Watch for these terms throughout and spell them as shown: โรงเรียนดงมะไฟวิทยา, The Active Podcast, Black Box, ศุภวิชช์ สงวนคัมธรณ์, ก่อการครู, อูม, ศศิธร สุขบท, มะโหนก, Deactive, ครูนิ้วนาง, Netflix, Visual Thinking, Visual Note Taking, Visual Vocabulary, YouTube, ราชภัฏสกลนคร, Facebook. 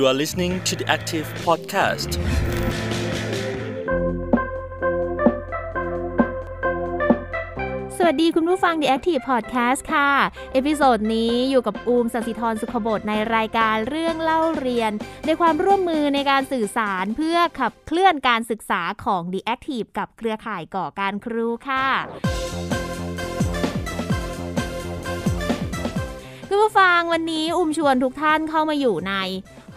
You are listening to The Active Podcast. สวัสดีคุณผู้ฟัง The Active Podcast ค่ะเอพิโซดนี้อยู่กับอูม ศศิธร สุขบดในรายการเรื่องเล่าเรียนในความร่วมมือในการสื่อสารเพื่อขับเคลื่อนการศึกษาของ The Active กับเครือข่ายก่อการครูค่ะคุณผู้ฟังวันนี้อูมชวนทุกท่านเข้ามาอยู่ใน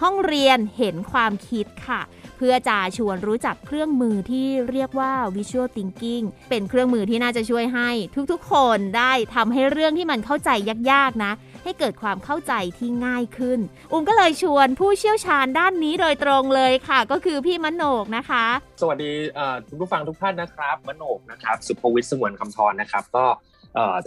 ห้องเรียนเห็นความคิดค่ะเพื่อจะชวนรู้จักเครื่องมือที่เรียกว่า Visual Thinking เป็นเครื่องมือที่น่าจะช่วยให้ทุกๆคนได้ทำให้เรื่องที่มันเข้าใจยากๆนะให้เกิดความเข้าใจที่ง่ายขึ้นอุ้มก็เลยชวนผู้เชี่ยวชาญด้านนี้โดยตรงเลยค่ะก็คือพี่มโนกนะคะสวัสดีคุณผู้ฟังทุกท่านนะครับมโนกนะครับสุภวิทย์สงวนคำธรนะครับก็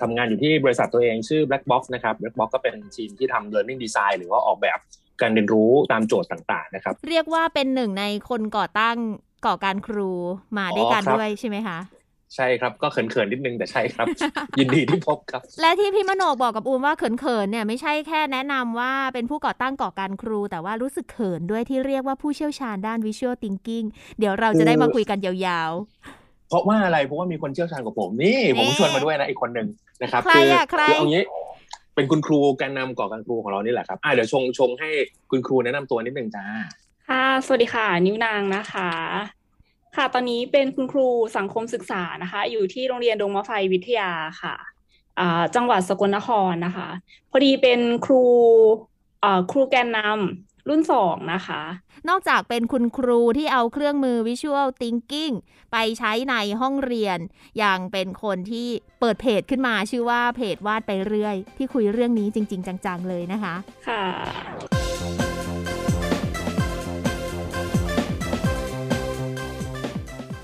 ทำงานอยู่ที่บริษัทตัวเองชื่อ Black Box นะครับ Black Box ก็เป็นทีมที่ทำ Learning Design หรือว่าออกแบบการเรียนรู้ตามโจทย์ต่างๆนะครับเรียกว่าเป็นหนึ่งในคนก่อตั้งก่อการครูมาด้วยกันด้วยใช่ไหมคะใช่ครับก็เขินๆนิดนึงแต่ใช่ครับ ยินดีที่พบครับและที่พี่มโนกบอกกับอูมว่าเขินๆเนี่ยไม่ใช่แค่แนะนำว่าเป็นผู้ก่อตั้งก่อการครูแต่ว่ารู้สึกเขินด้วยที่เรียกว่าผู้เชี่ยวชาญด้าน Visual Thinking เดี๋ยวเราจะได้มาคุยกันยาวๆเพราะว่าอะไรเพราะว่ามีคนเชี่ยวชาญกว่าผมนี่ผมชวนมาด้วยนะอีกคนนึงนะครับคือเอางี้เป็นคุณครูการนำก่อการครูของเรานี่แหละครับเดี๋ยวชงให้คุณครูแนะนำตัวนิดนึงจ้าค่ะสวัสดีค่ะนิ้วนางนะคะค่ะตอนนี้เป็นคุณครูสังคมศึกษานะคะอยู่ที่โรงเรียนดงมะไฟวิทยาค่ะจังหวัดสกลนครนะคะพอดีเป็นครูแกนนำรุ่น2นะคะนอกจากเป็นคุณครูที่เอาเครื่องมือ Visual Thinking ไปใช้ในห้องเรียนยังเป็นคนที่เปิดเพจขึ้นมาชื่อว่าเพจวาดไปเรื่อยที่คุยเรื่องนี้จริงๆจังๆเลยนะคะค่ะ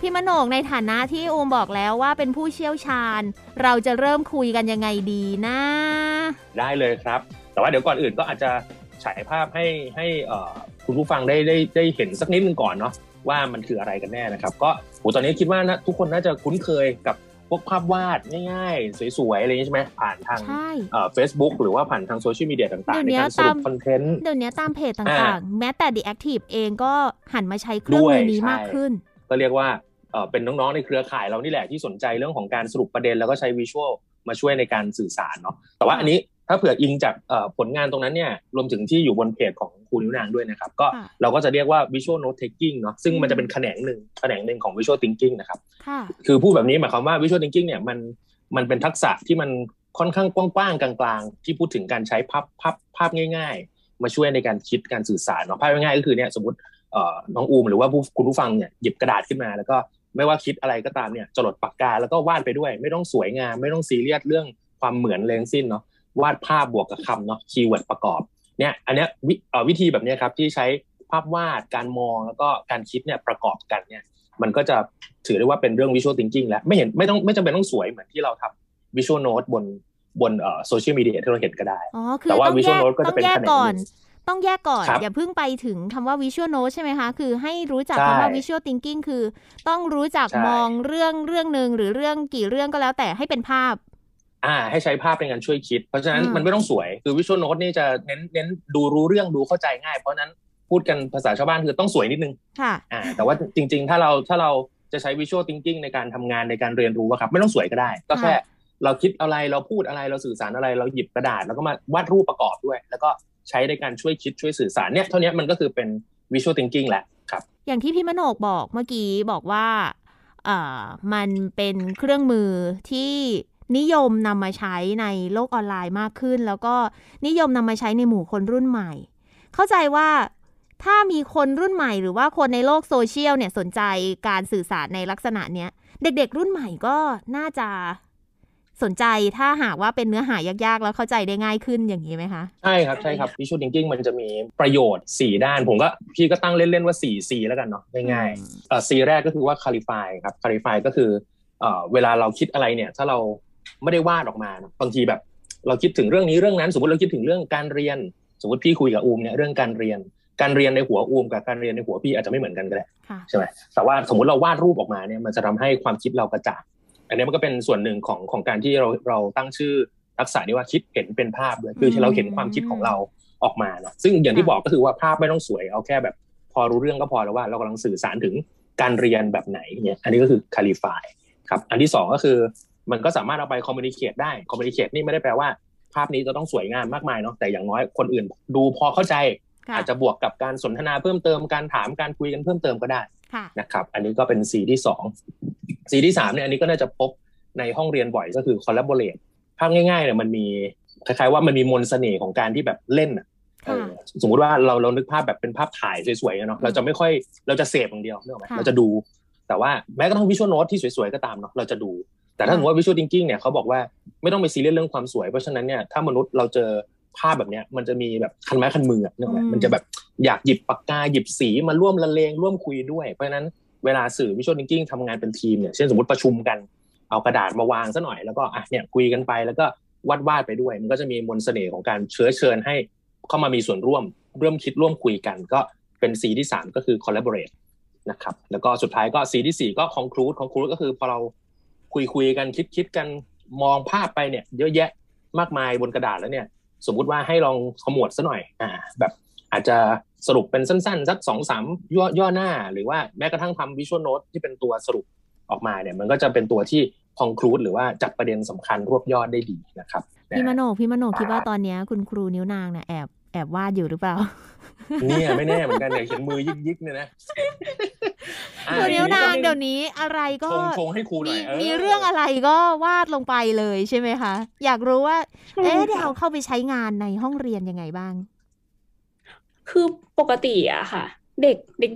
พี่มโนกในฐานะที่อูมบอกแล้วว่าเป็นผู้เชี่ยวชาญเราจะเริ่มคุยกันยังไงดีนะได้เลยครับแต่ว่าเดี๋ยวก่อนอื่นก็อาจจะฉายภาพให้คุณผู้ฟังได้เห็นสักนิดนึงก่อนเนาะว่ามันคืออะไรกันแน่นะครับก็โหตอนนี้คิดว่านะทุกคนน่าจะคุ้นเคยกับพวกภาพวาดง่ายๆสวยๆอะไรอย่างนี้ใช่ไหมผ่านทางFacebook หรือว่าผ่านทางโซเชียลมีเดียต่างๆในการสรุปคอนเทนต์เดี๋ยวนี้ตามเพจต่างๆแม้แต่ The Active เองก็หันมาใช้เครื่องมือนี้มากขึ้นก็เรียกว่าเป็นน้องๆในเครือข่ายเรานี่แหละที่สนใจเรื่องของการสรุปประเด็นแล้วก็ใช้วิชวลมาช่วยในการสื่อสารเนาะแต่ว่าอันนี้ถ้าเผื่ออิงจากผลงานตรงนั้นเนี่ยรวมถึงที่อยู่บนเพจของครูนิ้วนางด้วยนะครับก็เราก็จะเรียกว่า Visual Note Taking เนาะซึ่งมันจะเป็นแขนงหนึ่งของ Visual Thinking นะครับคือพูดแบบนี้หมายความว่า Visual Thinking เนี่ยมันเป็นทักษะที่มันค่อนข้างกว้างๆกลางๆที่พูดถึงการใช้ภาพง่ายๆมาช่วยในการคิดการสื่อสารเนาะภาพง่ายๆก็คือเนี่ยสมมุติน้องอูมหรือว่าคุณผู้ฟังเนี่ยหยิบกระดาษขึ้นมาแล้วก็ไม่ว่าคิดอะไรก็ตามเนี่ยจรดปากกาแล้วก็วาดไปด้วยไม่ต้องสวยงามไม่ต้องซีเรียสเรื่องความเหมือนเลยทั้งสิ้นเนาะวาดภาพบวกกับคำเนาะคีย์เวิร์ดประกอบเนี่ยอันเนี้ยวิธีแบบนี้ครับที่ใช้ภาพวาดการมองแล้วก็การคิดเนี่ยประกอบกันเนี่ยมันก็จะถือได้ว่าเป็นเรื่อง Visual Thinking แล้วไม่จำเป็นต้องสวยเหมือนที่เราทำ Visual Note บนโซเชียลมีเดียที่เราเห็นก็ได้แต่ว่า Visual Note ก็จะเป็นแขนงต้องแยกก่อนอย่าเพิ่งไปถึงคำว่า Visual Note ใช่ไหมคะคือให้รู้จักคำว่า Visual Thinking คือต้องรู้จักมองเรื่องนึงหรือเรื่องกี่เรื่องก็แล้วแต่ให้เป็นภาพให้ใช้ภาพเป็นการช่วยคิดเพราะฉะนั้นมันไม่ต้องสวยคือ Visual Note นี่จะเน้นดูรู้เรื่องดูเข้าใจง่ายเพราะนั้นพูดกันภาษาชาวบ้านคือต้องสวยนิดนึงค่ะแต่ว่าจริงๆถ้าเราจะใช้ Visual Thinking ในการทำงานในการเรียนรู้ครับไม่ต้องสวยก็ได้ก็แค่เราคิดอะไรเราพูดอะไรเราสื่อสารอะไรเราหยิบกระดาษแล้วก็มาวาดรูปประกอบด้วยแล้วก็ใช้ในการช่วยคิดช่วยสื่อสารเนี่ยเท่านี้มันก็คือเป็น Visual Thinking แหละครับอย่างที่พี่มโนกบอกเมื่อกี้บอกว่ามันเป็นเครื่องมือที่นิยมนำมาใช้ในโลกออนไลน์มากขึ้นแล้วก็นิยมนำมาใช้ในหมู่คนรุ่นใหม่เข้าใจว่าถ้ามีคนรุ่นใหม่หรือว่าคนในโลกโซเชียลเนี่ยสนใจการสื่อสารในลักษณะเนี้ยเด็กๆรุ่นใหม่ก็น่าจะสนใจถ้าหากว่าเป็นเนื้อหายากๆแล้วเข้าใจได้ง่ายขึ้นอย่างนี้ไหมคะใช่ครับ Visual Thinking มันจะมีประโยชน์4ด้านผมก็พี่ก็ตั้งเล่นๆว่า4C แล้วกันเนาะง่ายๆC แรกก็คือว่า clarify ครับ clarify ก็คือเวลาเราคิดอะไรเนี่ยถ้าเราไม่ได้วาดออกมาบางทีแบบเราคิดถึงเรื่องนี้เรื่องนั้นสมมติเราคิดถึงเรื่องการเรียนสมมติพี่คุยกับอูมเนี่ยเรื่องการเรียนในหัวอูมกับการเรียนในหัวพี่อาจจะไม่เหมือนกันก็ได้ใช่ไหมแต่ว่าสมมติเราวาดรูปออกมาเนี่ยมันจะทำให้ความคิดเรากระจ่างอันนี้มันก็เป็นส่วนหนึ่งของการที่เราตั้งชื่อทักษะนี้ว่าคิดเห็นเป็นภาพเลยคือเราเห็นความคิดของเรา ออกมาเนาะซึ่งอย่างที่บอกก็คือว่าภาพไม่ต้องสวยเอาแค่แบบพอรู้เรื่องก็พอแล้วว่าเรากำลังสื่อสารถึงการเรียนแบบไหนเนี่ยอันนี้ก็คือ clarify ครับอันที่2ก็คือมันก็สามารถเอาไป communicate ได้ communicate นี่ไม่ได้แปลว่าภาพนี้จะต้องสวยงามมากมายเนาะแต่อย่างน้อยคนอื่นดูพอเข้าใจอาจจะบวกกับการสนทนาเพิ่มเติมการถามการคุยกันเพิ่มเติมก็ได้นะครับอันนี้ก็เป็นสีที่2สีที่3เนี่ยอันนี้ก็น่าจะพบในห้องเรียนบ่อยก็คือ collaborate ภาพง่ายๆเนี่ยมันมีคล้ายๆว่ามันมีมนต์เสน่ห์ของการที่แบบเล่นอ่ะสมมุติว่าเรานึกภาพแบบเป็นภาพถ่ายสวยๆเนาะเราจะไม่ค่อยเราจะเสพอย่างเดียวนึกออกมั้ยเราจะดูแต่ว่าแม้กระทั่ง Visual Note ที่สวยๆก็ตามเนาะเราจะดูแต่ถ้าสมมติว่า Visual Thinking เนี่ยเขาบอกว่าไม่ต้องไปซีเรียสเรื่องความสวยเพราะฉะนั้นเนี่ยถ้ามนุษย์เราเจอภาพแบบเนี้ยมันจะมีแบบคันไม้คันมือนึกออกมั้ยมันจะแบบอยากหยิบปากกาหยิบสีมาร่วมละเลงร่วมคุยด้วยเพราะฉะนั้นเวลาสื่อ Visual Thinking ทำงานเป็นทีมเนี่ยเช่นสมมติประชุมกันเอากระดาษมาวางซะหน่อยแล้วก็อ่ะเนี่ยคุยกันไปแล้วก็วาดๆไปด้วยมันก็จะมีมนต์เสน่ห์ของการเชิญให้เข้ามามีส่วนร่วมร่วมคิดร่วมคุยกันก็เป็นสีที่3ก็คือ collaborate นะครับแล้วก็สุดท้ายก็สีที่4ก็ conclude ก็คือพอเราคุยกันคิดกันมองภาพไปเนี่ยเยอะแยะมากมายบนกระดาษแล้วเนี่ยสมมุติว่าให้ลองขมวดซะหน่อยแบบอาจจะสรุปเป็นสั้นๆสัก 2-3 ย่อหน้าหรือว่าแม้กระทั่งทำ visual note ที่เป็นตัวสรุปออกมาเนี่ยมันก็จะเป็นตัวที่ conclude หรือว่าจับประเด็นสำคัญรวบยอดได้ดีนะครับพี่มโนคิดว่าตอนนี้คุณครูนิ้วนางเนี่ยแอบวาดอยู่หรือเปล่าเนี่ยไม่แน่เหมือนกันเนี่ยเขียนมือยิกๆเนี่ยนะครูนิ้วนางเดี๋ยวนี้อะไรก็คงให้ครูหน่อยมีเรื่องอะไรก็วาดลงไปเลยใช่ไหมคะอยากรู้ว่าได้เอาเข้าไปใช้งานในห้องเรียนยังไงบ้างคือปกติอะค่ะเ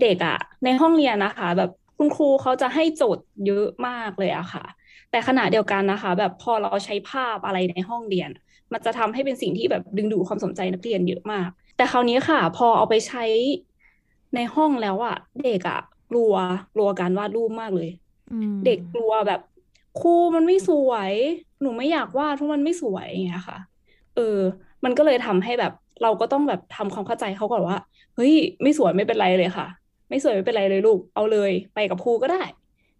ด็กๆอะในห้องเรียนนะคะแบบคุณครูเขาจะให้โจทย์เยอะมากเลยอะค่ะแต่ขณะเดียวกันนะคะแบบพอเราใช้ภาพอะไรในห้องเรียนมันจะทำให้เป็นสิ่งที่แบบดึงดูดความสนใจนักเรียนเยอะมากแต่คราวนี้ค่ะพอเอาไปใช้ในห้องแล้วอะเด็กอะกลัวการวาดรูปมากเลยเด็กกลัวแบบครูมันไม่สวยหนูไม่อยากวาดเพราะมันไม่สวยอย่างเงี้ยค่ะมันก็เลยทำให้แบบเราก็ต้องแบบทำความเข้าใจเขาก่อนว่าเฮ้ยไม่สวยไม่เป็นไรเลยค่ะไม่สวยไม่เป็นไรเลยลูกเอาเลยไปกับครูก็ได้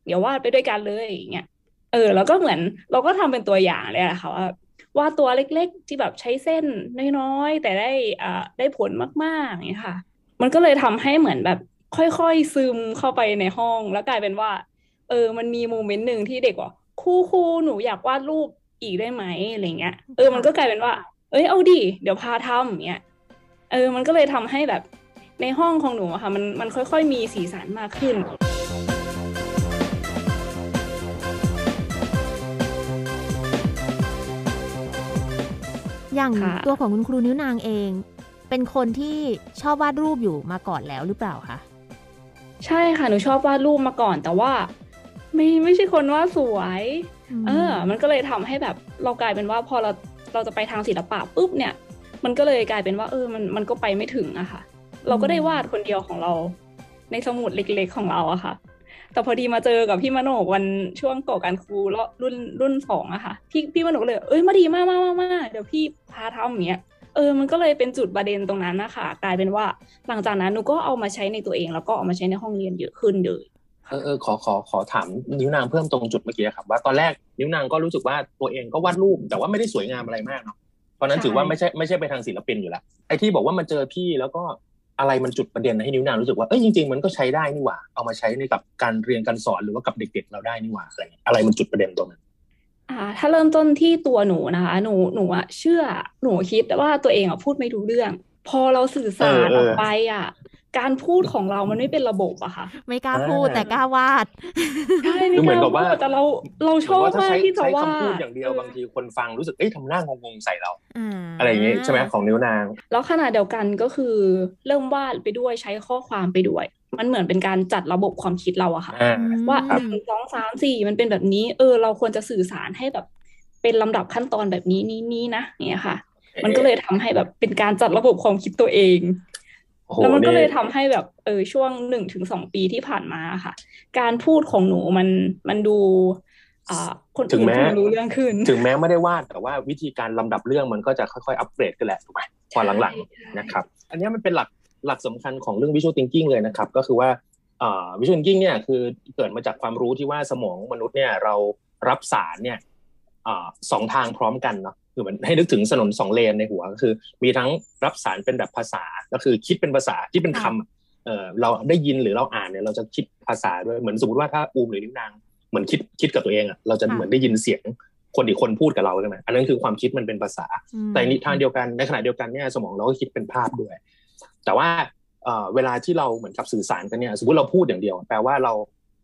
เดี๋ยววาดไปด้วยกันเลยอย่างเงี้ยแล้วก็เหมือนเราก็ทำเป็นตัวอย่างเลยนะคะว่าวาดตัวเล็กๆที่แบบใช้เส้นน้อยๆแต่ได้ผลมากๆอย่างนี้ค่ะมันก็เลยทำให้เหมือนแบบค่อยๆซึมเข้าไปในห้องแล้วกลายเป็นว่ามันมีโมเมนต์หนึ่งที่เด็กว่าครูหนูอยากวาดรูปอีกได้ไหมอะไรเงี้ยมันก็กลายเป็นว่าเอาดิเดี๋ยวพาทำอย่างเงี้ยมันก็เลยทำให้แบบในห้องของหนูค่ะมันค่อยๆมีสีสันมากขึ้นอย่างตัวของคุณครูนิ้วนางเองเป็นคนที่ชอบวาดรูปอยู่มาก่อนแล้วหรือเปล่าคะใช่ค่ะหนูชอบวาดรูปมาก่อนแต่ว่าไม่ใช่คนวาดสวยมันก็เลยทำให้แบบเรากลายเป็นว่าพอเราจะไปทางศิลปะปุ๊บเนี่ยมันก็เลยกลายเป็นว่ามันก็ไปไม่ถึงอะค่ะเราก็ได้วาดคนเดียวของเราในสมุดเล็กๆของเราอะค่ะแต่พอดีมาเจอกับพี่มโนวันช่วงก่อการครูรุ่น2อะค่ะพี่มโนก็เลยมาดีมาเดี๋ยวพี่พาทำอย่างเงี้ยมันก็เลยเป็นจุดประเด็นตรงนั้นนะคะกลายเป็นว่าหลังจากนั้นหนูก็เอามาใช้ในตัวเองแล้วก็เอามาใช้ในห้องเรียนเยอะขึ้นเลยขอถามนิ้วนางเพิ่มตรงจุดเมื่อกี้ครับว่าตอนแรกนิ้วนางก็รู้สึกว่าตัวเองก็วาดรูปแต่ว่าไม่ได้สวยงามอะไรมากเนาะเพราะนั้นถือว่าไม่ใช่ไปทางศิลปินอยู่แล้วไอ้ที่บอกว่ามันเจอพี่แล้วก็อะไรมันจุดประเด็นให้นิ้วนางรู้สึกว่าจริงๆมันก็ใช้ได้นี่หว่าเอามาใช้ในกับการเรียนการสอนหรือว่ากับเด็กๆเราได้นี่หว่าอะไรมันจุดประเด็นตรงนั้นถ้าเริ่มต้นที่ตัวหนูนะคะหนูอะเชื่อหนูคิดว่าตัวเองอะพูดไม่รู้เรื่องพอเราสื่อสารออกไปอะการพูดของเรามันไม่เป็นระบบอะค่ะไม่กล้าพูดแต่กล้าวาดใช่ไม่กล้าพูดแต่เราชอบมากที่จะวาดใช้คำพูดอย่างเดียวบางทีคนฟังรู้สึกทำหน้างงๆใส่เราอะไรอย่างงี้ใช่ไหมของนิ้วนางแล้วขณะเดียวกันก็คือเริ่มวาดไปด้วยใช้ข้อความไปด้วยมันเหมือนเป็นการจัดระบบความคิดเราอะค่ะว่า1 2 3 4มันเป็นแบบนี้เราควรจะสื่อสารให้แบบเป็นลำดับขั้นตอนแบบนี้นี่นะเนี่ยค่ะมันก็เลยทำให้แบบเป็นการจัดระบบความคิดตัวเองแล้วมันก็เลยทำให้แบบช่วง 1-2 ปีที่ผ่านมาค่ะการพูดของหนูมันดูคนอื่นจะรู้เรื่องขึ้นถึงแม้ไม่ได้วาดแต่ว่าวิธีการลำดับเรื่องมันก็จะค่อยๆอัปเกรดกันแหละถูกไหมพอหลังๆนะครับอันนี้มันเป็นหลักสำคัญของเรื่อง Visual Thinking เลยนะครับก็คือว่าVisual Thinking เนี่ยคือเกิดมาจากความรู้ที่ว่าสมองมนุษย์เนี่ยเรารับสารเนี่ย2 ทางพร้อมกันเนาะ คือมันให้นึกถึงถนนสองเลนในหัวก็คือมีทั้งรับสารเป็นแบบภาษาก็คือคิดเป็นภาษาคิดเป็นคำเราได้ยินหรือเราอ่านเนี่ยเราจะคิดภาษาด้วยเหมือนสมมติว่าถ้าอูมหรือนิ้วนางเหมือนคิดกับตัวเองอ่ะเราจะเหมือนได้ยินเสียงคนอีกคนพูดกับเราใช่ไหมอันนั้นคือความคิดมันเป็นภาษาแต่ในทางเดียวกันในขณะเดียวกันเนี่ยสมองเราก็คิดเป็นภาพด้วยแต่ว่าเวลาที่เราเหมือนกับสื่อสารกันเนี่ยสมมติเราพูดอย่างเดียวแปลว่าเ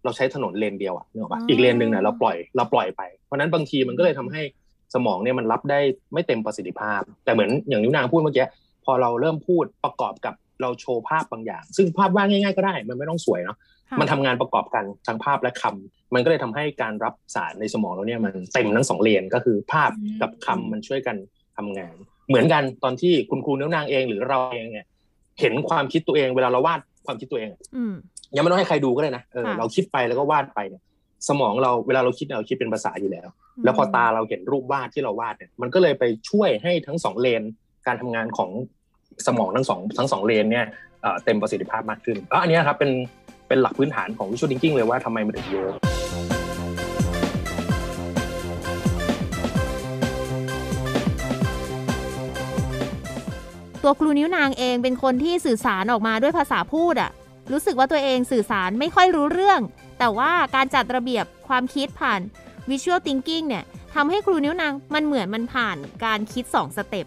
ราใช้ถนนเลนเดียวอ่ะนึกออกป่ะอีกเลนนึงน่ะเราปล่อยไปเพราะนั้นบางทีมันก็เลยทำให้สมองเนี่ยมันรับได้ไม่เต็มประสิทธิภาพแต่เหมือนอย่างนิ้วนางพูดเมื่อกี้พอเราเริ่มพูดประกอบกับเราโชว์ภาพบางอย่างซึ่งภาพวาดง่ายๆก็ได้มันไม่ต้องสวยเนาะมันทำงานประกอบกันทั้งภาพและคำมันก็เลยทำให้การรับสารในสมองเราเนี่ยมันเต็มทั้งสองเลนก็คือภาพกับคำมันช่วยกันทำงานเหมือนกันตอนที่คุณครูนิ้วนางเองหรือเราเองเนี่ยเห็นความคิดตัวเองเวลาเราวาดความคิดตัวเองยังไม่ต้องให้ใครดูก็ได้นะเราคิดไปแล้วก็วาดไปเนี่ยสมองเราเวลาเราคิดเราคิดเป็นภาษาอยู่แล้วแล้วพอตาเราเห็นรูปวาดที่เราวาดเนี่ยมันก็เลยไปช่วยให้ทั้งสองเลนการทำงานของสมองทั้งสองเลนเนี่ยเต็มประสิทธิภาพมากขึ้นแล้วอันนี้ครับเป็นหลักพื้นฐานของ Visual Thinking เลยว่าทำไมมันถึงเยอะตัวครูนิ้วนางเองเป็นคนที่สื่อสารออกมาด้วยภาษาพูดอ่ะรู้สึกว่าตัวเองสื่อสารไม่ค่อยรู้เรื่องแต่ว่าการจัดระเบียบความคิดผ่าน Visual Thinking เนี่ยทำให้ครูนิ้วนางมันเหมือนมันผ่านการคิด2สเต็ป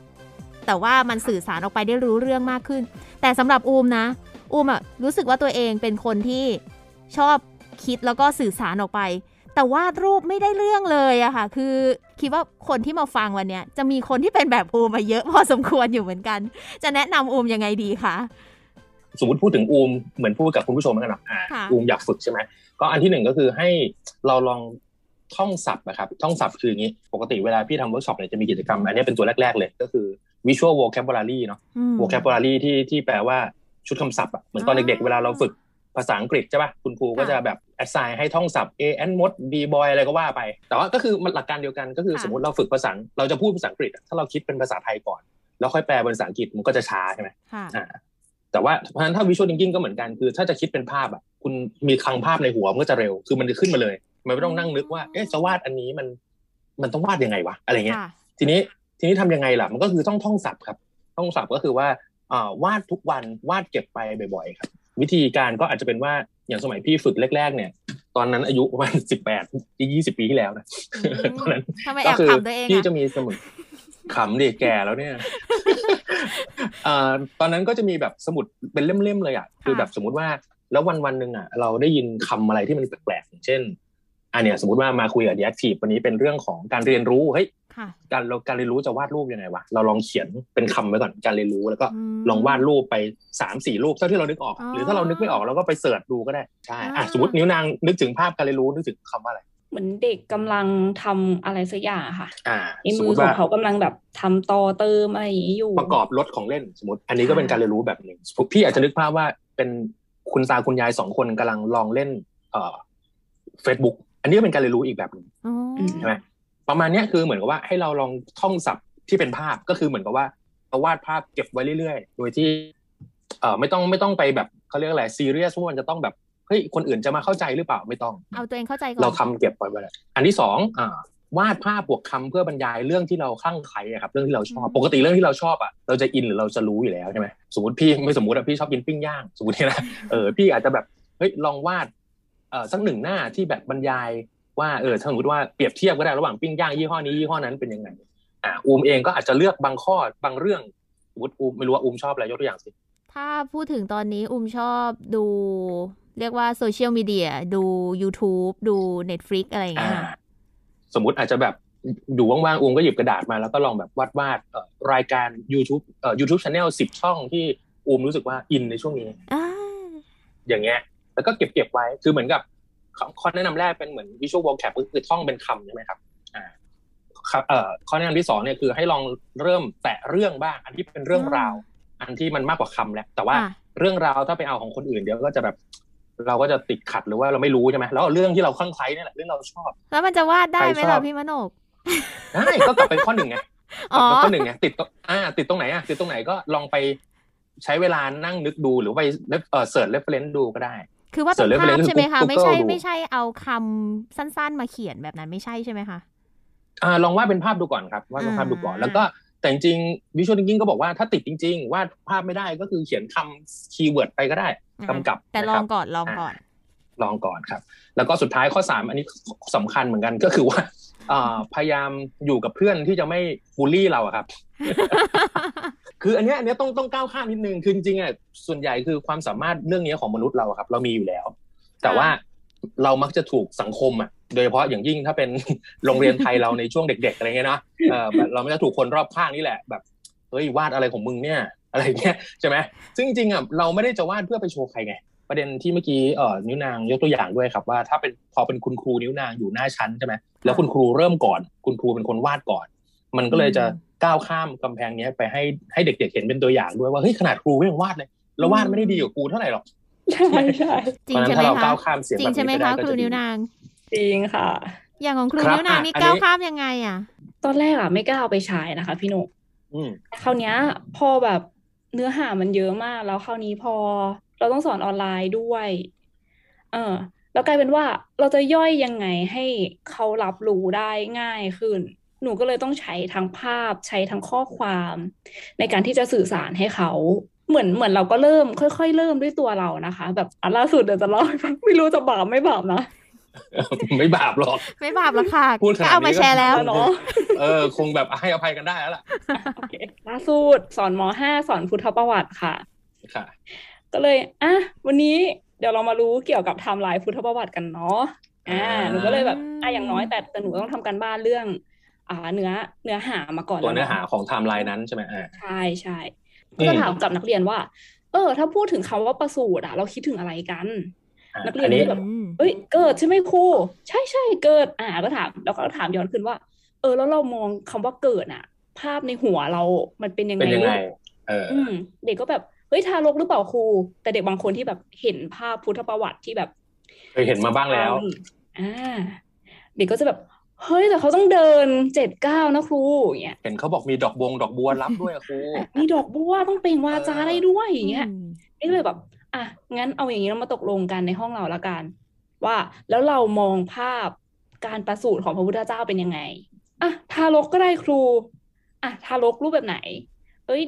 แต่ว่ามันสื่อสารออกไปได้รู้เรื่องมากขึ้นแต่สำหรับอูมนะอูมอะรู้สึกว่าตัวเองเป็นคนที่ชอบคิดแล้วก็สื่อสารออกไปแต่วาดรูปไม่ได้เรื่องเลยอะค่ะคือคิดว่าคนที่มาฟังวันเนี้ยจะมีคนที่เป็นแบบอูมมาเยอะพอสมควรอยู่เหมือนกันจะแนะนำอูมยังไงดีคะสมมติพูดถึงอูมเหมือนพูดกับคุณผู้ชมกันนะอูมอยากฝึกใช่ไหมก็อันที่1ก็คือให้เราลองท่องศัพท์นะครับท่องศัพท์คืออย่างนี้ปกติเวลาพี่ทำเวิร์กช็อปเนี่ยจะมีกิจกรรมอันนี้เป็นตัวแรกๆเลยก็คือ Visual Vocabulary เนาะ Vocabulary ที่แปลว่าชุดคำศัพท์อะเหมือนตอนเด็กๆเวลาเราฝึกภาษาอังกฤษใช่ป่ะคุณครูก็จะแบบ assign ให้ท่องศัพท์ A and mode B boy อะไรก็ว่าไปแต่ว่าก็คือมันหลักการเดียวกันก็คือสมมติเราฝึกภาษาเราจะพูดภาษาอังกฤษถ้าเราคิดเป็นภาษาไทยก่อนแล้วค่อยแปลเป็นภาษาอังกฤษมันก็จะช้าใช่มั้ยแต่ว่าเพราะฉะนั้นถ้า Visual Thinking ก็เหมือนกันคือถ้าจะคิดเป็นภาพอ่ะคุณมีคลังภาพในหัวมันก็จะเร็วคือมันจะขึ้นมาเลยมันไม่ต้องนั่งนึกว่าเอ๊ะจะวาดอันนี้มันต้องวาดยังไงวะอะไรเงี้ยทีนี้ทำยังไงล่ะมันก็คือต้องท่องศัพท์ครับท่องศัพท์ก็คือว่าวาดทุกวันวาดเก็บไปบ่อยๆครับวิธีการก็อาจจะเป็นว่าอย่างสมัยพี่ฝึกแรกๆเนี่ยตอนนั้นอายุประมาณ18-20ปีที่แล้วนะตอนนั้นก็คือพี่จะมีสมุดขำดิแก่แล้วเนี่ยตอนนั้นก็จะมีแบบสมุดเป็นเล่มๆเลยอ่ะคือแบบสมมุติว่าแล้ววันๆนึงอ่ะเราได้ยินคำอะไรที่มันแปลกๆเช่นเนี่ยสมมุติว่ามาคุยกับ Deactive วันนี้เป็นเรื่องของการเรียนรู้เฮ้ยการเรียนรู้จะวาดรูปยังไงวะเราลองเขียนเป็นคำไว้ก่อนการเรียนรู้แล้วก็ลองวาดรูปไป 3-4 รูปเท่าที่เรานึกออกหรือถ้าเรานึกไม่ออกเราก็ไปเสิร์ชดูก็ได้ใช่สมมุตินิ้วนางนึกถึงภาพการเรียนรู้นึกถึงคำว่าอะไรเหมือนเด็กกำลังทำอะไรสักอย่างค่ะในมือของเขากำลังแบบทำต่อเติมอะไรอย่างนี้อยู่ประกอบรถของเล่นสมมติอันนี้ก็เป็นการเรียนรู้แบบหนึ่งพี่อาจจะนึกภาพว่าเป็นคุณตาคุณยาย2คนกำลังลองเล่นFacebook อันนี้ก็เป็นการเรียนรู้อีกแบบนึงใช่ไหมประมาณนี้คือเหมือนกับว่าให้เราลองท่องศัพท์ที่เป็นภาพก็คือเหมือนกับว่าเราวาดภาพเก็บไว้เรื่อยๆโดยที่ไม่ต้องไปแบบเขาเรียกอะไรซีเรียสว่ามันจะต้องแบบเฮ้ยคนอื่นจะมาเข้าใจหรือเปล่าไม่ต้องเอาตัวเองเข้าใจก่อนเราทำเก็บไว้ไปแล้วอันที่2วาดภาพบวกคำเพื่อบรรยายเรื่องที่เราคลั่งไคล้ครับเรื่องที่เราชอบปกติเรื่องที่เราชอบอ่ะเราจะอินหรือเราจะรู้อยู่แล้วใช่ไหมสมมติพี่ไม่สมมติอ่ะพี่ชอบกินปิ้งย่างสมมตินะพี่อาจจะแบบเฮ้ยลองวาดสักหนึ่งหน้าที่แบบบรรยายว่าสมมติว่าเปรียบเทียบก็ได้ระหว่างปิ้งย่างยี่ห้อนี้ยี่ห้อนั้นเป็นยังไงอูมเองก็อาจจะเลือกบางข้อบางเรื่องสมมติอูมไม่รู้ว่าอูมชอบอะไรยกตัวอย่างสิถ้าพูดถึงตอนนี้อูมชอบดูเรียกว่าโซเชียลมีเดียดู YouTube ดู Netflix อะไรอย่างเงี้ยสมมุติอาจจะแบบอยู่ว่างๆอูมก็หยิบกระดาษมาแล้วก็ลองแบบวาดๆรายการ YouTube YouTube Channel 10ช่องที่อูมรู้สึกว่าอินในช่วงนี้อย่างเงี้ยแล้วก็เก็บไว้คือเหมือนกับข้อแนะนำแรกเป็นเหมือน Visual Vocab คือท่องเป็นคำใช่ไหมครับข้อแนะนำที่2เนี่ยคือให้ลองเริ่มแตะเรื่องบ้างอันที่เป็นเรื่องราวอันที่มันมากกว่าคำแหละแต่ว่าเรื่องราวถ้าไปเอาของคนอื่นเดี๋ยวก็จะแบบเราก็จะติดขัดหรือว่าเราไม่รู้ใช่ไหมแล้วเรื่องที่เราคลั่งไคล้นี่แหละเรื่องเราชอบแล้วมันจะวาดได้ไหมล่ะพี่มโนกได้ก็กลับไปข้อ1ไงข้อ1ไงติดตรงไหนติดตรงไหนก็ลองไปใช้เวลานั่งนึกดูหรือไปเสิร์ชเรฟเฟอเรนซ์ดูก็ได้คือว่าเป็นภาพใช่ไหมคะไม่ใช่เอาคำสั้นๆมาเขียนแบบนั้นไม่ใช่ใช่ไหมคะ ลองวาดเป็นภาพดูก่อนครับวาดเป็นภาพดูก่อนแล้วก็แต่จริงๆ Visual Thinking ก็บอกว่าถ้าติดจริงๆวาดภาพไม่ได้ก็คือเขียนคำคีย์เวิร์ดไปก็ได้กำกับแต่ลองก่อนครับแล้วก็สุดท้ายข้อ3อันนี้สำคัญเหมือนกันก็คือว่าพยายามอยู่กับเพื่อนที่จะไม่บูลลี่เราครับ คืออันเนี้ยต้องก้าวข้ามนิดนึงคือจริงๆอ่ะส่วนใหญ่คือความสามารถเรื่องนี้ของมนุษย์เราครับเรามีอยู่แล้วแต่ว่าเรามักจะถูกสังคมอ่ะโดยเฉพาะอย่างยิ่งถ้าเป็นโรงเรียนไทยเราในช่วงเด็กๆอะไรเงี้ยเนาะเราไม่ได้ถูกคนรอบข้างนี่แหละแบบเฮ้ยวาดอะไรของมึงเนี่ยอะไรเงี้ยใช่ไหมซึ่งจริงๆอ่ะเราไม่ได้จะวาดเพื่อไปโชว์ใครไงประเด็นที่เมื่อกี้นิ้วนางยกตัวอย่างด้วยครับว่าถ้าเป็นพอเป็นคุณครูนิ้วนางอยู่หน้าชั้นใช่ไหมแล้วคุณครูเริ่มก่อนคุณครูเป็นคนวาดก่อนมันก็เลยจะก้าวข้ามกำแพงนี้ไปให้เด็กๆเห็นเป็นตัวอย่างด้วยว่าเฮ้ยขนาดครูยังวาดเลยแล้ววาดไม่ได้ดีกว่าครูเท่าไหร่หรอกใช่ใช่จริงใช่ไหมคะจริงใช่ไหมคะครูนิ้วนางจริงค่ะอย่างของครูนิ้วนางนี่ก้าวข้ามยังไงอ่ะตอนแรกอ่ะไม่กล้าเอาไปใช้นะคะพี่หนุ่มคราวนี้พอแบบเนื้อหามันเยอะมากแล้วคราวนี้พอเราต้องสอนออนไลน์ด้วยแล้วกลายเป็นว่าเราจะย่อยยังไงให้เขารับรู้ได้ง่ายขึ้นหนูก็เลยต้องใช้ทั้งภาพใช้ทั้งข้อความในการที่จะสื่อสารให้เขาเหมือนเราก็เริ่มค่อยๆเริ่มด้วยตัวเรานะคะแบบล่าสุดเดี๋ยวจะเล่าไม่รู้จะบาปไม่บาปนะไม่บาปหรอกไม่บาปหรอกค่ะก็เอามาแชร์แล้วเนาะคงแบบให้อภัยกันได้แล้วล่ะโอเคล่าสุดสอนม.5 สอนพุทธประวัติค่ะค่ะก็เลยวันนี้เดี๋ยวเรามารู้เกี่ยวกับไทม์ไลน์พุทธประวัติกันเนาะหนูก็เลยแบบอย่างน้อยแต่หนูต้องทำการบ้านเรื่องเนื้อหามาก่อนตัวเนื้อหาของไทม์ไลน์นั้นใช่ไหมใช่ใช่ก็ถามกับนักเรียนว่าถ้าพูดถึงคำว่าประสูติเราคิดถึงอะไรกันนักเรียนแบบเอ้ยเกิดใช่ไหมครูใช่ใช่เกิดก็ถามแล้วก็ถามย้อนขึ้นว่าแล้วเรามองคำว่าเกิดภาพในหัวเรามันเป็นยังไงเด็กก็แบบเฮ้ยทารกหรือเปล่าครูแต่เด็กบางคนที่แบบเห็นภาพพุทธประวัติที่แบบเคยเห็นมาบ้างแล้วเด็กก็จะแบบเฮ้ยแต่เขาต้องเดิน 7-9 นะครูอย่างเงี้ยเห็นเขาบอกมีดอกบัวรับด้วยครูมีดอกบัวต้องเปล่งวาจาได้ด้วยอย่างเงี้ยนี่เลยแบบงั้นเอาอย่างนี้เรามาตกลงกันในห้องเราละกันว่าแล้วเรามองภาพการประสูติของพระพุทธเจ้าเป็นยังไงทารกก็ได้ครูทารกรูปแบบไหน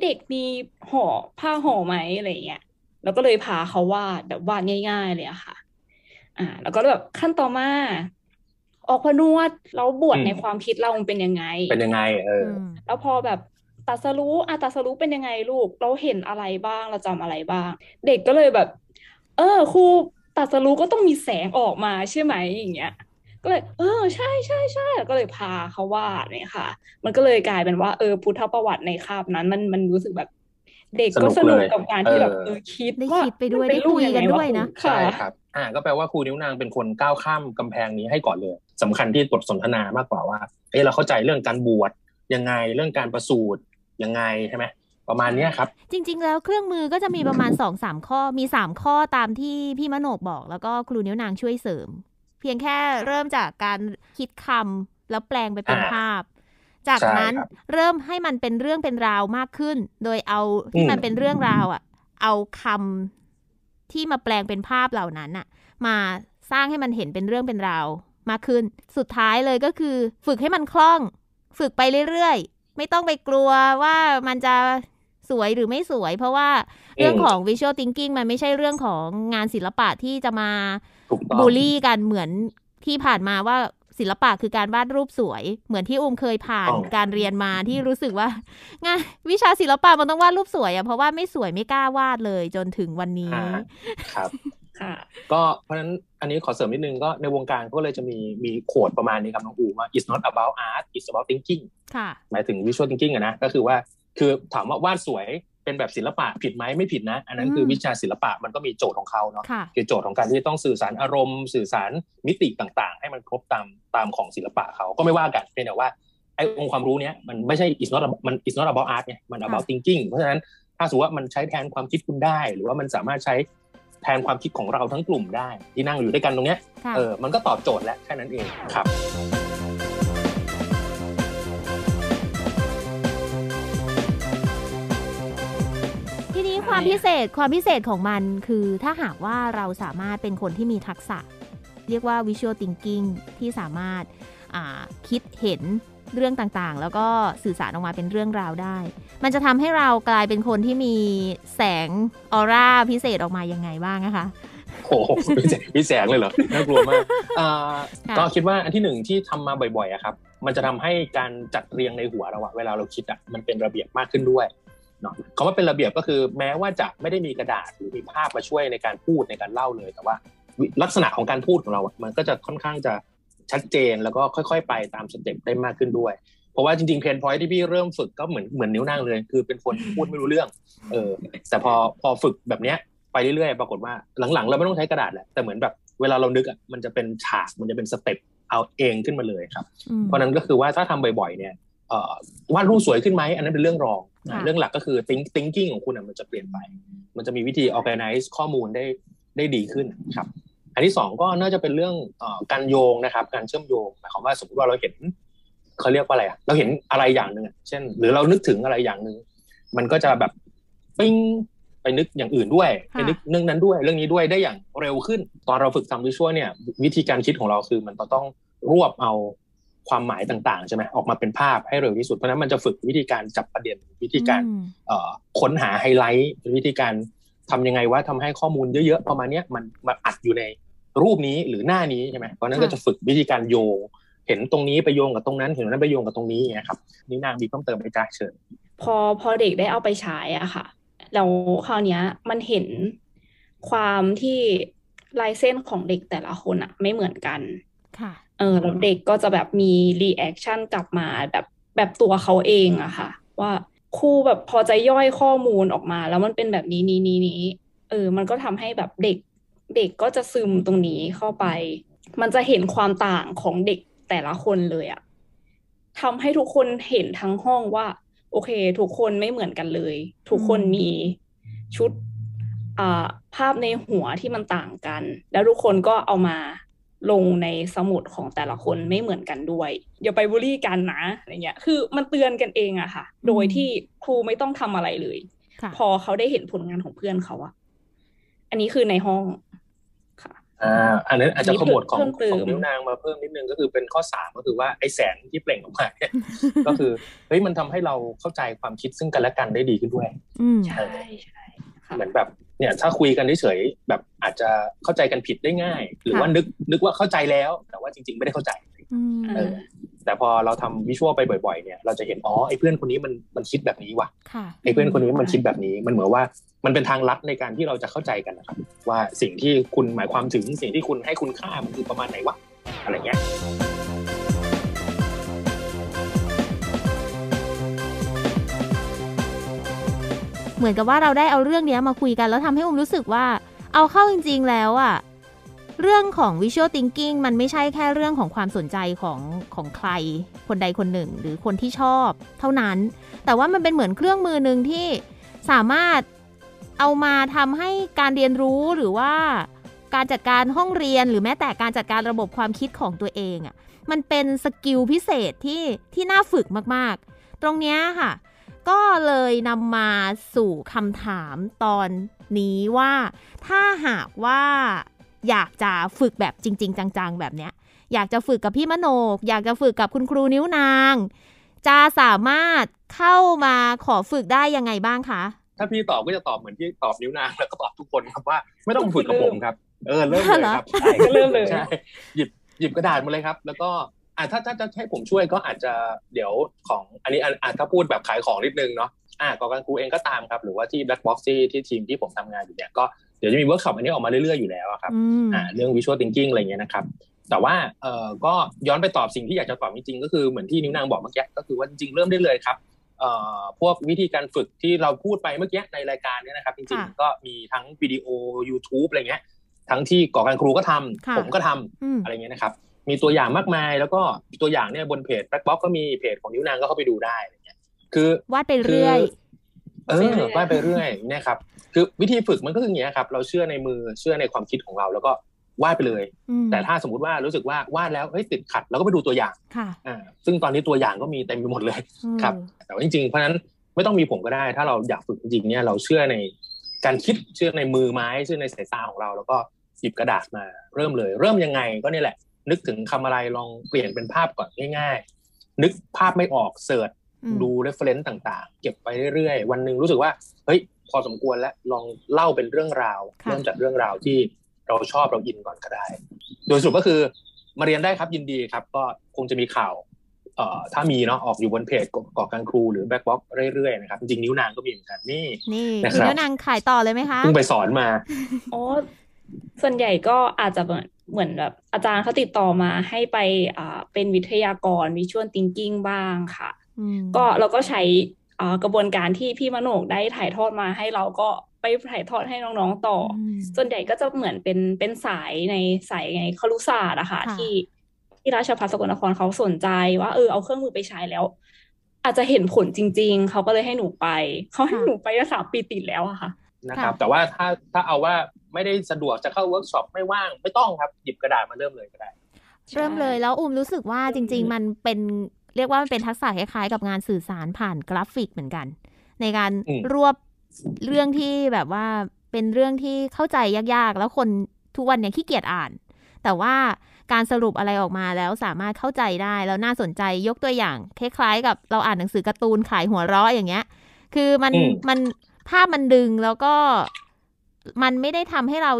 เด็กมีห่อผ้าห่อไหมอะไรเงี้ยแล้วก็เลยพาเขาวาดแบบวาดง่ายๆเลยอะค่ะแล้วก็แบบขั้นต่อมาออกผนวดเราบวชในความคิดเราเป็นยังไงแล้วพอแบบตรัสรู้เป็นยังไงลูกเราเห็นอะไรบ้างเราจำอะไรบ้างเด็กก็เลยแบบครูตรัสรู้ก็ต้องมีแสงออกมาใช่ไหมอย่างเงี้ยก็เลยใช่ใช่ใช่ก็เลยพาเขาวาดเนี่ยค่ะมันก็เลยกลายเป็นว่าพุทธประวัติในคาบนั้นมันรู้สึกแบบเด็กก็สนุกกับการที่แบบคิดว่าไปด้วยได้คุยกันด้วยนะใช่ครับก็แปลว่าครูนิ้วนางเป็นคนก้าวข้ามกำแพงนี้ให้ก่อนเลยสำคัญที่บทสนทนามากกว่าว่าเราเข้าใจเรื่องการบวชยังไงเรื่องการประสูติยังไงใช่ไหมประมาณนี้ครับจริงๆแล้วเครื่องมือก็จะมีประมาณ 2-3 ข้อมี3ข้อตามที่พี่มโนบอกแล้วก็ครูนิ้วนางช่วยเสริมเพียงแค่เริ่มจากการคิดคำแล้วแปลงไปเป็นภาพจากนั้นเริ่มให้มันเป็นเรื่องเป็นราวมากขึ้นโดยเอาที่มันเป็นเรื่องราวเอาคำที่มาแปลงเป็นภาพเหล่านั้นมาสร้างให้มันเห็นเป็นเรื่องเป็นราวมากขึ้นสุดท้ายเลยก็คือฝึกให้มันคล่องฝึกไปเรื่อยๆไม่ต้องไปกลัวว่ามันจะสวยหรือไม่สวยเพราะว่าเรื่องของ Visual Thinking มันไม่ใช่เรื่องของงานศิลปะที่จะมาบูลลี่กันเหมือนที่ผ่านมาว่าศิลปะคือการวาดรูปสวยเหมือนที่เคยผ่านการเรียนมาที่รู้สึกว่างานวิชาศิลปะมันต้องวาดรูปสวยเพราะว่าไม่สวยไม่กล้าวาดเลยจนถึงวันนี้ครับค่ะก็เพราะฉะนั้นอันนี้ขอเสริมนิดนึงก็ในวงการก็เลยจะมีโค้ดประมาณนี้ครับน้องอูว่า it's not about art it's about thinking ค่ะหมายถึง Visual Thinking นะก็คือว่าคือถามว่าวาดสวยเป็นแบบศิลปะผิดไหมไม่ผิดนะอันนั้นคือวิชาศิลปะมันก็มีโจทย์ของเขาเนาะคือโจทย์ของการที่ต้องสื่อสารอารมณ์สื่อสารมิติต่างๆให้มันครบตามของศิลปะเขาก็ไม่ว่ากันเพียงแต่ว่าไอ้องค์ความรู้เนี้ยมันไม่ใช่ it's not about art เนี่ยมัน about thinking เพราะฉะนั้นถ้าสมมติว่ามันใช้แทนความคิดคุณได้หรือว่ามันสามารถใช้แทนความคิดของเราทั้งกลุ่มได้ที่นั่งอยู่ด้วยกันตรงเนี้ยมันก็ตอบโจทย์แล้วแค่นั้นเองครับความพิเศษของมันคือถ้าหากว่าเราสามารถเป็นคนที่มีทักษะเรียกว่า Visual Thinking ที่สามารถคิดเห็น เรื่องต่างๆแล้วก็สื่อสารออกมาเป็นเรื่องราวได้มันจะทำให้เรากลายเป็นคนที่มีแสงออร่าพิเศษออกมายังไงบ้างนะคะโอ้โหมีแสงเลยเหรอน่ากลัวมากก็คิดว่าอันที่หนึ่งที่ทำมาบ่อยๆครับมันจะทำให้การจัดเรียงในหัวเราเวลาเราคิดมันเป็นระเบียบมากขึ้นด้วยเนาะคำว่าเป็นระเบียบก็คือแม้ว่าจะไม่ได้มีกระดาษหรือมีภาพมาช่วยในการพูดในการเล่าเลยแต่ว่าลักษณะของการพูดของเรามันก็จะค่อนข้างจะชัดเจนแล้วก็ค่อยๆไปตามสเต็ปได้มากขึ้นด้วยเพราะว่าจริงๆเพนพอยท์ที่พี่เริ่มฝึกก็เหมือนนิ้วนางเลยคือเป็นคนพูดไม่รู้เรื่องแต่พอฝึกแบบเนี้ยไปเรื่อยๆปรากฏว่าหลังๆเราไม่ต้องใช้กระดาษแหละแต่เหมือนแบบเวลาเรานึกมันจะเป็นฉากมันจะเป็นสเต็ปเอาเองขึ้นมาเลยครับเพราะนั้นก็คือว่าถ้าทำบ่อยๆเนี่ยวาดรูปสวยขึ้นไหมอันนั้นเป็นเรื่องรองเรื่องหลักก็คือ thinking ของคุณมันจะเปลี่ยนไปมันจะมีวิธี organize ข้อมูลได้ดีขึ้นครับอันที่สองก็น่าจะเป็นเรื่องการโยงนะครับการเชื่อมโยงหมายความว่าสมมติว่าเราเห็นเขาเรียกว่าอะไรเราเห็นอะไรอย่างนึงเช่นหรือเรานึกถึงอะไรอย่างนึงมันก็จะแบบปิ้งไปนึกอย่างอื่นด้วยไปนึกเรื่องนั้นด้วยเรื่องนี้ด้วยได้อย่างเร็วขึ้นตอนเราฝึกทำวิชวลเนี่ยวิธีการคิดของเราคือมันต้องรวบเอาความหมายต่างๆใช่ไหมออกมาเป็นภาพให้เร็วที่สุดเพราะนั้นมันจะฝึกวิธีการจับประเด็นวิธีการค้นหาไฮไลท์วิธีการทำยังไงว่าทำให้ข้อมูลเยอะๆประมาณนี้มันมาอัดอยู่ในรูปนี้หรือหน้านี้ใช่ไหมเพราะนั้นก็จะฝึกวิธีการโยงเห็นตรงนี้ไปโยงกับตรงนั้นเห็นตรงนั้นไปโยงกับตรงนี้นะครับนี่นางมีเพิ่มเติมไหมจ๊ะเชิญพอเด็กได้เอาไปใช้อะค่ะแล้วคราวนี้มันเห็นความที่ลายเส้นของเด็กแต่ละคนอะไม่เหมือนกันค่ะแล้วเด็กก็จะแบบมีรีแอคชั่นกลับมาแบบตัวเขาเองอะค่ะว่าครูแบบพอจะย่อยข้อมูลออกมาแล้วมันเป็นแบบนี้นี้มันก็ทำให้แบบเด็กก็จะซึมตรงนี้เข้าไปมันจะเห็นความต่างของเด็กแต่ละคนเลยอะทำให้ทุกคนเห็นทั้งห้องว่าโอเคทุกคนไม่เหมือนกันเลยทุกคนมีชุดภาพในหัวที่มันต่างกันแล้วทุกคนก็เอามาลงในสมุดของแต่ละคนไม่เหมือนกันด้วยอย่าไปบูลลี่กันนะอะไรเงี้ยคือมันเตือนกันเองอะค่ะโดยที่ครูไม่ต้องทำอะไรเลยพอเขาได้เห็นผลงานของเพื่อนเขาอะอันนี้คือในห้องค่ะอันนั้นอาจจะขมวดของนิ้วนางมาเพิ่มนิดนึงก็คือเป็นข้อ3ก็คือว่าไอ้แสงที่เปล่งออกมาเนี่ยก็คือเฮ้ยมันทำให้เราเข้าใจความคิดซึ่งกันและกันได้ดีขึ้นด้วยใช่เหมือนแบบเนี่ยถ้าคุยกันเฉยๆแบบอาจจะเข้าใจกันผิดได้ง่ายหรือว่านึกว่าเข้าใจแล้วแต่ว่าจริงๆไม่ได้เข้าใจแต่พอเราทำวิชวลไปบ่อยๆเนี่ยเราจะเห็นไอ้เพื่อนคนนี้มันคิดแบบนี้ว่ะไอ้เพื่อนคนนี้มันคิดแบบนี้มันเหมือนว่ามันเป็นทางลัดในการที่เราจะเข้าใจกันนะครับว่าสิ่งที่คุณหมายความถึงสิ่งที่คุณให้คุณค่ามันคือประมาณไหนวะอะไรเงี้ยเหมือนกับว่าเราได้เอาเรื่องนี้มาคุยกันแล้วทำให้รู้สึกว่าเอาเข้าจริงๆแล้วอะเรื่องของ Visual Thinking มันไม่ใช่แค่เรื่องของความสนใจของใครคนใดคนหนึ่งหรือคนที่ชอบเท่านั้นแต่ว่ามันเป็นเหมือนเครื่องมือนึงที่สามารถเอามาทำให้การเรียนรู้หรือว่าการจัดการห้องเรียนหรือแม้แต่การจัดการระบบความคิดของตัวเองอะมันเป็นสกิลพิเศษที่น่าฝึกมากๆตรงเนี้ยค่ะก็เลยนำมาสู่คำถามตอนนี้ว่าถ้าหากว่าอยากจะฝึกแบบจริงๆจังๆแบบเนี้ยอยากจะฝึกกับพี่มโนอยากจะฝึกกับคุณครูนิ้วนางจะสามารถเข้ามาขอฝึกได้ยังไงบ้างคะถ้าพี่ตอบก็จะตอบเหมือนที่ตอบนิ้วนางแล้วก็ตอบทุกคนครับว่าไม่ต้องฝึกกับผมครับเริ่มเลยครับใช่ก็เริ่มเลยใช่หยิบกระดาษมาเลยครับแล้วก็ถ้าจะให้ผมช่วยก็อาจจะเดี๋ยวของอันนี้ถ้าพูดแบบขายของนิดนึงเนาะก่อการครูเองก็ตามครับหรือว่าที่ Black Box ที่ทีมที่ผมทำงานอยู่เนี่ยก็เดี๋ยวจะมีเวิร์คช็อปอันนี้ออกมาเรื่อยๆอยู่แล้วครับเรื่อง Visual Thinking อะไรเงี้ยนะครับแต่ว่าก็ย้อนไปตอบสิ่งที่อยากจะตอบจริงๆก็คือเหมือนที่นิ้วนางบอกเมื่อกี้ก็คือว่าจริงๆเริ่มได้เลยครับพวกวิธีการฝึกที่เราพูดไปเมื่อกี้ในรายการเนี่ยนะครับจริงๆก็มีทั้งวิดีโอ YouTube อะไรเงี้ยทั้งที่ก่อการครูก็ทำผมก็ทำอะไรเงี้ยนะครับมีตัวอย่างมากมายแล้วก็ตัวอย่างเนี่ยบนเพจ Black Box ก็มีเพจของนิ้วนางก็เข้าไปดูได้อะไรเงี้ยคือวาดไปเรื่อยวาดไปเรื่อยเนี่ยครับคือวิธีฝึกมันก็คืออย่างเงี้ยครับเราเชื่อในมือเชื่อในความคิดของเราแล้วก็วาดไปเลยแต่ถ้าสมมุติว่ารู้สึกว่าวาดแล้วเฮ้ยติดขัดเราก็ไปดูตัวอย่างซึ่งตอนนี้ตัวอย่างก็มีเต็มไปหมดเลยครับแต่ว่าจริงๆเพราะนั้นไม่ต้องมีผมก็ได้ถ้าเราอยากฝึกจริงๆเนี่ยเราเชื่อในการคิดเชื่อในมือไม้เชื่อในสายตาของเราแล้วก็หยิบกระดาษมาเริ่มเลยเริ่มยังไงก็นี่แหละนึกถึงคำอะไรลองเปลี่ยนเป็นภาพก่อนง่าย นึกภาพไม่ออกเสิร์ชดู reference ต่างๆเก็บไปเรื่อยๆวันนึงรู้สึกว่าเฮ้ยพอสมควรแล้วลองเล่าเป็นเรื่องราวเริ่มจากเรื่องราวที่เราชอบเราอินก่อนก็ได้โดยสรุปก็คือมาเรียนได้ครับยินดีครับก็คงจะมีข่าวถ้ามีเนาะออกอยู่บนเพจก่อการครูหรือ Black Box เรื่อยๆนะครับจริงนิ้วนางก็มีเหมือนกันนี่นะครับนิ้วนางขายต่อเลยไหมคะเพิ่งไปสอนมาอ๋อส่วนใหญ่ก็อาจจะเหมือนแบบอาจารย์เขาติดต่อมาให้ไปเป็นวิทยากร Visual Thinking บ้างค่ะก็เราก็ใช้กระบวนการที่พี่มโนกได้ถ่ายทอดมาให้เราก็ไปถ่ายทอดให้น้องๆต่อส่วนใหญ่ก็จะเหมือนเป็นสายในสายไงครุศาสตร์อะค่ะที่ราชภัฏสกลนครเขาสนใจว่าเอาเครื่องมือไปใช้แล้วอาจจะเห็นผลจริงๆเขาก็เลยให้หนูไปเขาให้หนูไป3 ปีติดแล้วอะค่ะนะครับแต่ว่าถ้าเอาว่าไม่ได้สะดวกจะเข้าเวิร์กช็อปไม่ว่างไม่ต้องครับหยิบกระดาษมาเริ่มเลยก็ได้เริ่มเลยแล้วรู้สึกว่าจริงๆมันเป็นเรียกว่ามันเป็นทักษะคล้ายๆกับงานสื่อสารผ่านกราฟิกเหมือนกันในการรวบเรื่องที่แบบว่าเป็นเรื่องที่เข้าใจยากๆแล้วคนทุกวันเนี่ยขี้เกียจอ่านแต่ว่าการสรุปอะไรออกมาแล้วสามารถเข้าใจได้แล้วน่าสนใจยกตัวอย่างคล้ายๆกับเราอ่านหนังสือการ์ตูนขายหัวเราะอย่างเงี้ยคือมันภาพมันดึงแล้วก็มันไม่ได้ทำให้เรา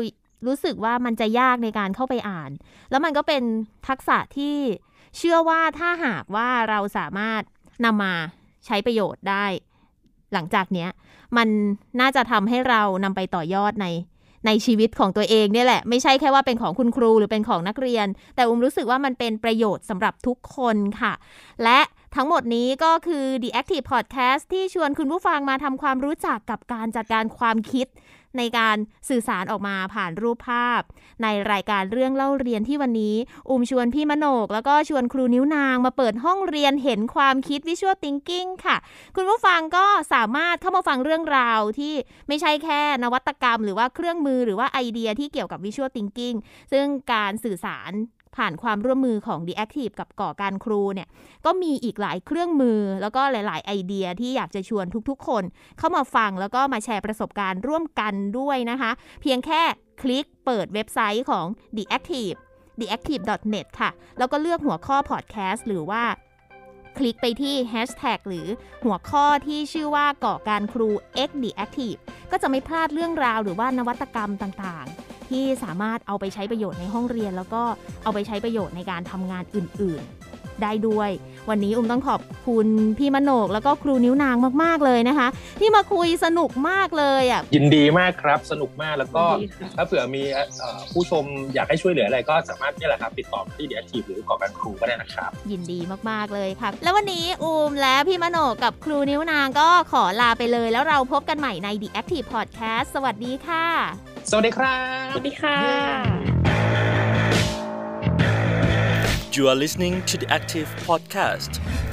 รู้สึกว่ามันจะยากในการเข้าไปอ่านแล้วมันก็เป็นทักษะที่เชื่อว่าถ้าหากว่าเราสามารถนำมาใช้ประโยชน์ได้หลังจากเนี้ยมันน่าจะทำให้เรานำไปต่อยอดในชีวิตของตัวเองเนี่ยแหละไม่ใช่แค่ว่าเป็นของคุณครูหรือเป็นของนักเรียนแต่รู้สึกว่ามันเป็นประโยชน์สำหรับทุกคนค่ะและทั้งหมดนี้ก็คือ The Active Podcast ที่ชวนคุณผู้ฟังมาทำความรู้จักกับการจัดการความคิดในการสื่อสารออกมาผ่านรูปภาพในรายการเรื่องเล่าเรียนที่วันนี้ชวนพี่มโนกแล้วก็ชวนครูนิ้วนางมาเปิดห้องเรียนเห็นความคิด Visual Thinking ค่ะคุณผู้ฟังก็สามารถเข้ามาฟังเรื่องราวที่ไม่ใช่แค่นวัตกรรมหรือว่าเครื่องมือหรือว่าไอเดียที่เกี่ยวกับ Visual Thinking ซึ่งการสื่อสารผ่านความร่วมมือของ The Active กับก่อการครูเนี่ยก็มีอีกหลายเครื่องมือแล้วก็หลายๆไอเดียที่อยากจะชวนทุกๆคนเข้ามาฟังแล้วก็มาแชร์ประสบการณ์ร่วมกันด้วยนะคะเพียงแค่คลิกเปิดเว็บไซต์ของ The Active deactive.net ค่ะแล้วก็เลือกหัวข้อ podcast หรือว่าคลิกไปที่ hashtag หรือหัวข้อที่ชื่อว่าก่อการครู X Deactive ก็จะไม่พลาดเรื่องราวหรือว่านวัตกรรมต่างๆที่สามารถเอาไปใช้ประโยชน์ในห้องเรียนแล้วก็เอาไปใช้ประโยชน์ในการทำงานอื่นๆได้ด้วยวันนี้ต้องขอบคุณพี่มโนกแล้วก็ครูนิ้วนางมากๆเลยนะคะที่มาคุยสนุกมากเลยอ่ะยินดีมากครับสนุกมากแล้วก็ถ้าเผื่อมีผู้ชมอยากให้ช่วยเหลืออะไรก็สามารถนี่แหละครับติดต่อที่ Deactive หรือก่อการครูก็ได้นะครับยินดีมากๆเลยค่ะแล้ววันนี้และพี่มโนกกับครูนิ้วนางก็ขอลาไปเลยแล้วเราพบกันใหม่ใน Deactive Podcast สวัสดีค่ะสวัสดีครับสวัสดีค่ะ You are listening to the Active Podcast